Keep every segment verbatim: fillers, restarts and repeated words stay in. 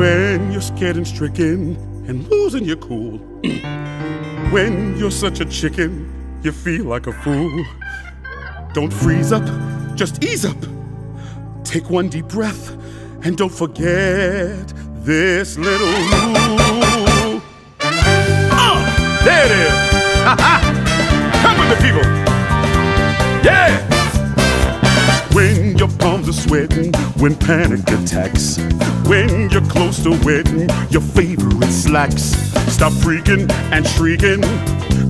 When you're scared and stricken and losing your cool. When you're such a chicken, you feel like a fool. Don't freeze up, just ease up. Take one deep breath and don't forget this little rule. Oh, there it is. Ha ha! Come with the people. Yeah! When your palms are sweating, when panic attacks, when you're close to wetting your favorite slacks, stop freaking and shrieking.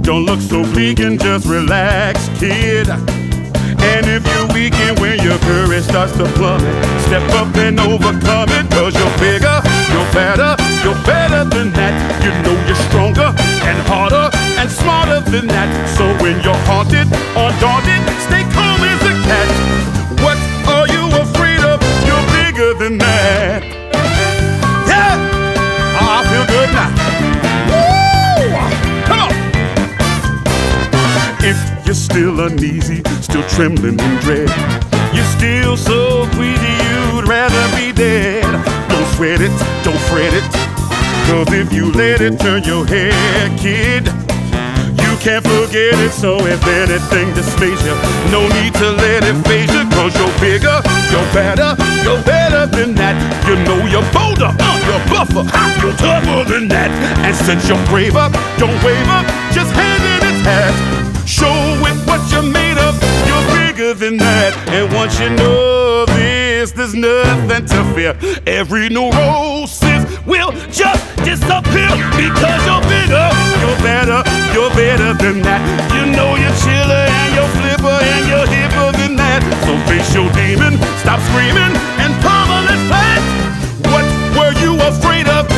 Don't look so weak and just relax, kid. And if you're weakened when your courage starts to plummet, step up and overcome it, cause you're bigger, you're better, you're better than that. You know you're stronger and harder and smarter than that. So when you're haunted or daunted, stay calm as a cat. What are you afraid of? You're bigger than that. Yeah! Oh, I feel good now. Woo! Come on! If you're still uneasy, still trembling in dread, you're still so greedy, you'd rather be dead. Don't sweat it, don't fret it, cause if you let it turn your head, kid, you can't forget it. So if anything displays you, no need to let it phase you, cause you're bigger, you're better, you're better than that. You know you're bolder, uh, you're buffer, uh, you're tougher than that. And since you're braver, don't waver, just hand in its hat. Show it what you're made of, you're bigger than that. And once you know this, there's nothing to fear. Every neurosis will just disappear, because you're bigger, you're better, you're better than that. You know you're chiller and you're flipper and you're hipper than that. So face your demon, stop screaming and pummel it flat. What were you afraid of?